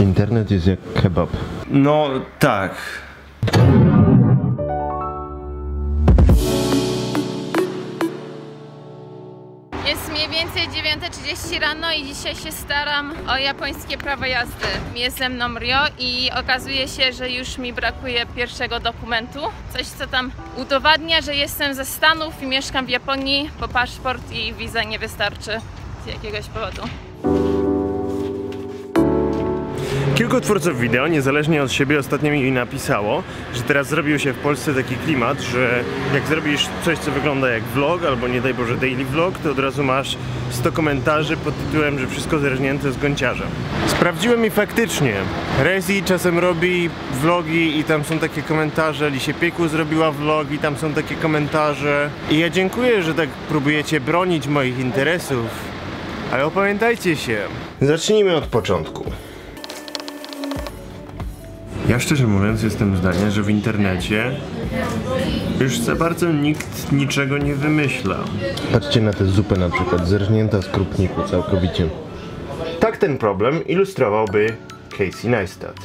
Internet jest jak kebab. No tak. Jest mniej więcej 9:30 rano i dzisiaj się staram o japońskie prawo jazdy. Jest ze mną Rio i okazuje się, że już mi brakuje pierwszego dokumentu. Coś, co tam udowadnia, że jestem ze Stanów i mieszkam w Japonii, bo paszport i wiza nie wystarczy z jakiegoś powodu. Kilku twórców wideo, niezależnie od siebie, ostatnio mi napisało, że teraz zrobił się w Polsce taki klimat, że jak zrobisz coś, co wygląda jak vlog, albo nie daj Boże daily vlog, to od razu masz 100 komentarzy pod tytułem, że wszystko zależnięte z Gonciarzem. Sprawdziłem i faktycznie Rezi czasem robi vlogi i tam są takie komentarze, Lisie Pieku zrobiła vlog i tam są takie komentarze. I ja dziękuję, że tak próbujecie bronić moich interesów, ale opamiętajcie się. Zacznijmy od początku. Ja szczerze mówiąc jestem zdania, że w internecie już za bardzo nikt niczego nie wymyśla. Patrzcie na tę zupę na przykład, zerżnięta z krupniku całkowicie. Tak ten problem ilustrowałby Casey Neistat.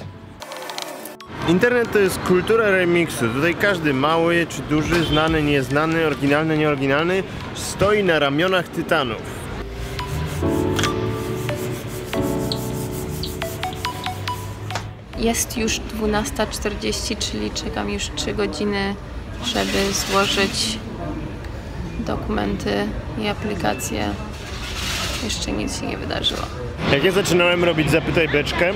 Internet to jest kultura remiksu. Tutaj każdy mały czy duży, znany, nieznany, oryginalny, nieoryginalny stoi na ramionach tytanów. Jest już 12:40, czyli czekam już 3 godziny, żeby złożyć dokumenty i aplikacje. Jeszcze nic się nie wydarzyło. Jak ja zaczynałem robić Zapytaj Beczkę,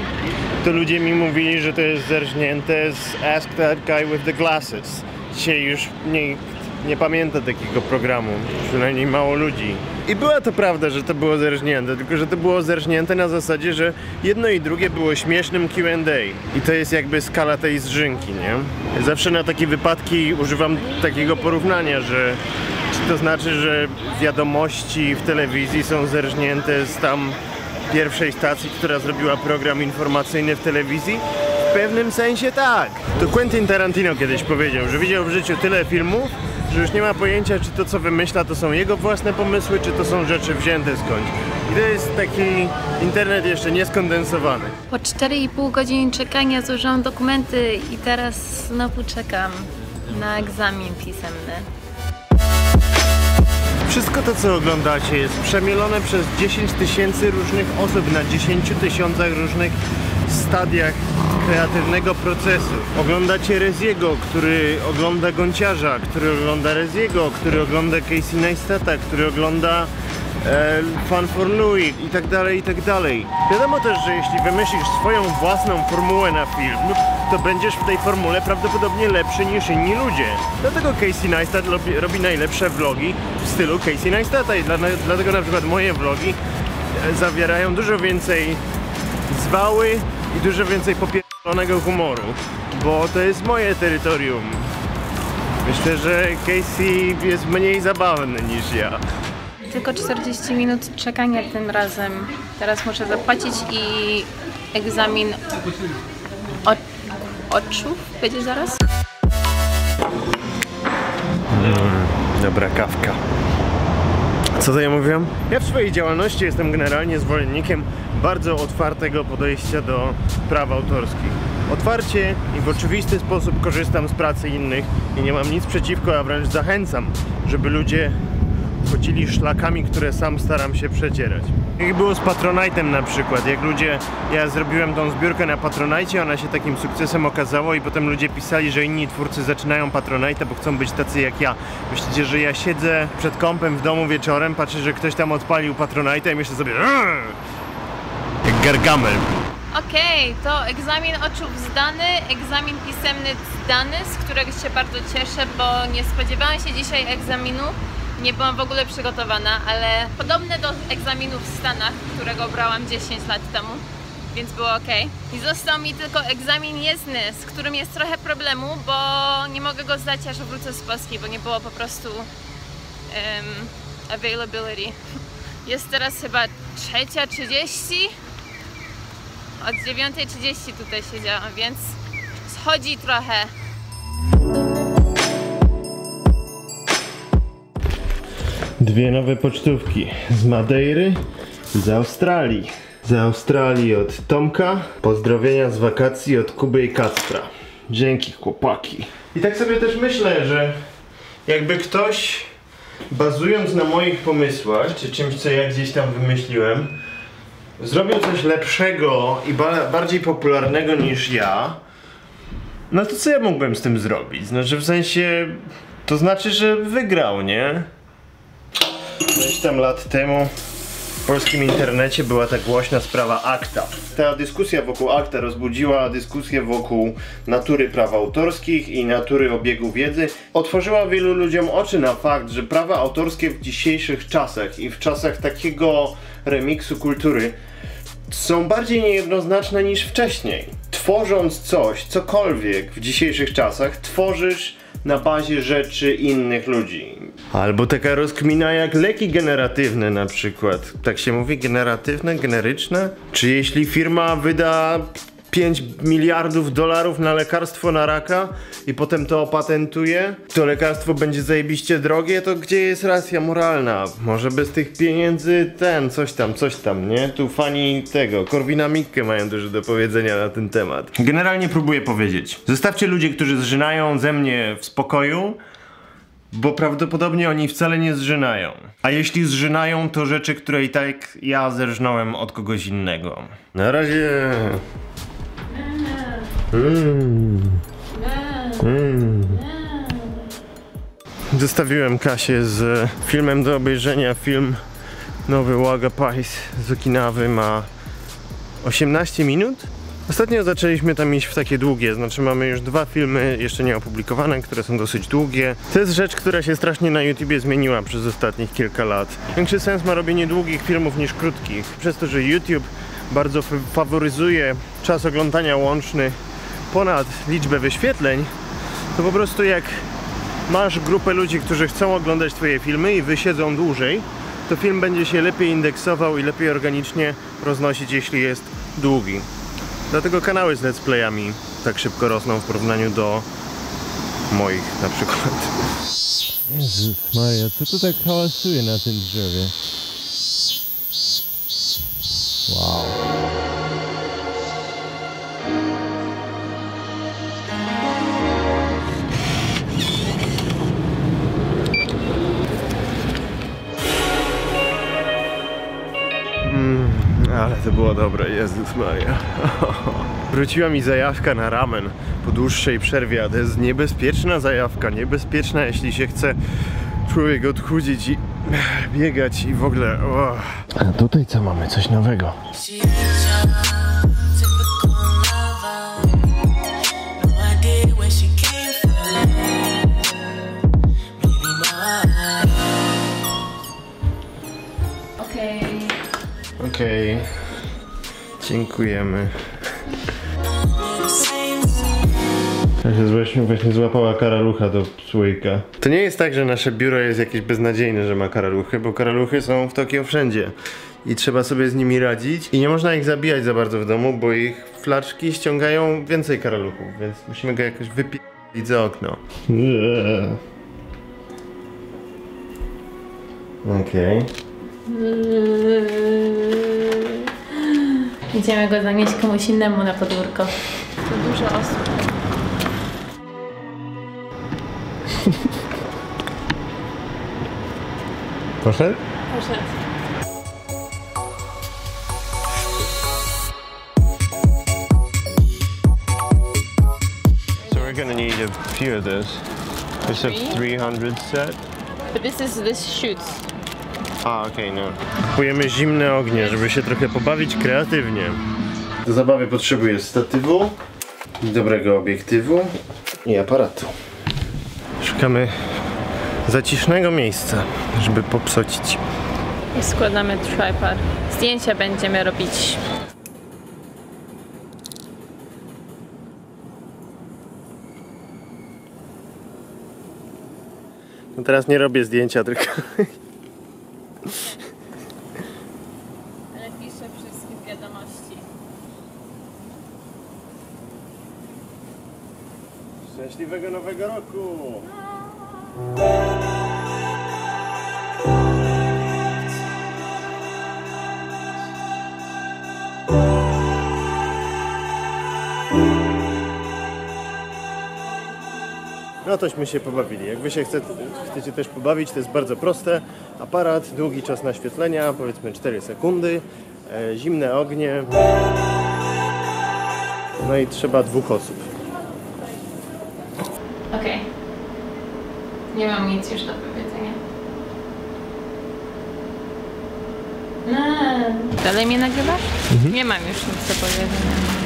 to ludzie mi mówili, że to jest zerżnięte z Ask That Guy With The Glasses. Dzisiaj już nikt nie pamięta takiego programu, przynajmniej mało ludzi. I była to prawda, że to było zerżnięte, tylko że to było zerżnięte na zasadzie, że jedno i drugie było śmiesznym Q&A. I to jest jakby skala tej zżynki, nie? Zawsze na takie wypadki używam takiego porównania, że czy to znaczy, że wiadomości w telewizji są zerżnięte z tam pierwszej stacji, która zrobiła program informacyjny w telewizji? W pewnym sensie tak. To Quentin Tarantino kiedyś powiedział, że widział w życiu tyle filmów, że już nie ma pojęcia, czy to, co wymyśla, to są jego własne pomysły, czy to są rzeczy wzięte skądś. I to jest taki internet jeszcze nieskondensowany. Po 4,5 godziny czekania złożyłam dokumenty i teraz znowu czekam na egzamin pisemny. Wszystko to, co oglądacie, jest przemielone przez 10 tysięcy różnych osób na 10 tysiącach różnych stadiach kreatywnego procesu. Oglądacie Reziego, który ogląda Gonciarza, który ogląda Reziego, który ogląda Casey Neistata, który ogląda Fun for Louis i tak dalej, i tak dalej. Wiadomo też, że jeśli wymyślisz swoją własną formułę na film, to będziesz w tej formule prawdopodobnie lepszy niż inni ludzie. Dlatego Casey Neistat robi najlepsze vlogi w stylu Casey Neistata i dlatego na przykład moje vlogi zawierają dużo więcej zwały i dużo więcej popierdolonego humoru, bo to jest moje terytorium. Myślę, że Casey jest mniej zabawny niż ja. Tylko 40 minut czekania tym razem. Teraz muszę zapłacić i egzamin oczów będzie zaraz. Dobra kawka. Co to ja mówiłem? Ja w swojej działalności jestem generalnie zwolennikiem bardzo otwartego podejścia do praw autorskich. Otwarcie i w oczywisty sposób korzystam z pracy innych i nie mam nic przeciwko, a wręcz zachęcam, żeby ludzie chodzili szlakami, które sam staram się przecierać. Jak było z Patronite'em na przykład, jak ludzie, ja zrobiłem tą zbiórkę na Patronite'cie, ona się takim sukcesem okazała i potem ludzie pisali, że inni twórcy zaczynają Patronite'a, bo chcą być tacy jak ja. Myślicie, że ja siedzę przed kompem w domu wieczorem, patrzę, że ktoś tam odpalił Patronite'a i myślę sobie jak Gargamel. Okej, to egzamin oczów zdany, egzamin pisemny zdany, z którego się bardzo cieszę, bo nie spodziewałam się dzisiaj egzaminu. Nie byłam w ogóle przygotowana, ale podobne do egzaminu w Stanach, którego brałam 10 lat temu, więc było ok. I został mi tylko egzamin jezdny, z którym jest trochę problemu, bo nie mogę go zdać, aż wrócę z Polski, bo nie było po prostu availability. Jest teraz chyba 3:30, od 9:30 tutaj siedziałam, więc schodzi trochę. Dwie nowe pocztówki z Madeiry, z Australii. Z Australii od Tomka. Pozdrowienia z wakacji od Kuby i Kacpra. Dzięki, chłopaki. I tak sobie też myślę, że jakby ktoś, bazując na moich pomysłach, czy czymś, co ja gdzieś tam wymyśliłem, zrobił coś lepszego i bardziej popularnego niż ja, no to co ja mógłbym z tym zrobić? Znaczy w sensie, to znaczy, że wygrał, nie? Gdzieś tam lat temu w polskim internecie była ta głośna sprawa ACTA. Ta dyskusja wokół ACTA rozbudziła dyskusję wokół natury praw autorskich i natury obiegu wiedzy. Otworzyła wielu ludziom oczy na fakt, że prawa autorskie w dzisiejszych czasach i w czasach takiego remiksu kultury są bardziej niejednoznaczne niż wcześniej. Tworząc coś, cokolwiek w dzisiejszych czasach, tworzysz na bazie rzeczy innych ludzi. Albo taka rozkmina jak leki generatywne na przykład. Tak się mówi? Generatywne? Generyczne? Czy jeśli firma wyda 5 miliardów dolarów na lekarstwo na raka i potem to opatentuje, to lekarstwo będzie zajebiście drogie, to gdzie jest racja moralna? Może bez tych pieniędzy coś tam, nie? Tu fani tego, Korwina-Mikke mają dużo do powiedzenia na ten temat. Generalnie próbuję powiedzieć, zostawcie ludzi, którzy zżynają ze mnie w spokoju, bo prawdopodobnie oni wcale nie zżynają. A jeśli zżynają, to rzeczy, które i tak ja zerżnąłem od kogoś innego. Na razie. Zostawiłem Kasię z filmem do obejrzenia. Film nowy Waga Pais z Okinawy ma 18 minut. Ostatnio zaczęliśmy tam iść w takie długie, znaczy mamy już 2 filmy jeszcze nieopublikowane, które są dosyć długie. To jest rzecz, która się strasznie na YouTubie zmieniła przez ostatnich kilka lat. Większy sens ma robienie długich filmów niż krótkich, przez to, że YouTube bardzo faworyzuje czas oglądania łączny ponad liczbę wyświetleń, to po prostu jak masz grupę ludzi, którzy chcą oglądać twoje filmy i wysiedzą dłużej, to film będzie się lepiej indeksował i lepiej organicznie roznosić, jeśli jest długi. Dlatego kanały z let's playami tak szybko rosną w porównaniu do moich na przykład. Jezus Maria, co to tak hałasuje na tym drzewie? Wow. Ale to było dobre, Jezus Maria. Wróciła mi zajawka na ramen po dłuższej przerwie, a to jest niebezpieczna zajawka, niebezpieczna, jeśli się chce człowiek odchudzić i biegać i w ogóle. Oh. A tutaj co mamy? Coś nowego. Okej. Dziękujemy. Ja właśnie złapała karalucha do słoika. To nie jest tak, że nasze biuro jest jakieś beznadziejne, że ma karaluchy, bo karaluchy są w Tokio wszędzie. I trzeba sobie z nimi radzić. I nie można ich zabijać za bardzo w domu, bo ich flaczki ściągają więcej karaluchów, więc musimy go jakoś wypilić za okno. Okej. Idziemy go zanieść komuś innemu na podwórko. To dużo osób. Poszedł? Poszedł. So we're gonna need a few of this. It's a 300 set. But this shoots. Ah, okay, no. Kupujemy zimne ognie, żeby się trochę pobawić kreatywnie. Do zabawy potrzebuję statywu, dobrego obiektywu i aparatu. Szukamy zacisznego miejsca, żeby popsocić. I składamy tripod. Zdjęcia będziemy robić. No teraz nie robię zdjęcia, tylko... Ale piszę wszystkie wiadomości. Szczęśliwego Nowego Roku! Thank you. no tośmy się pobawili. Jak wy się chcecie też pobawić, to jest bardzo proste. Aparat, długi czas naświetlenia, powiedzmy 4 sekundy, zimne ognie. No i trzeba 2 osób. Okej. Nie mam nic już do powiedzenia. Dalej mnie nagrywasz? Nie mam już nic do powiedzenia.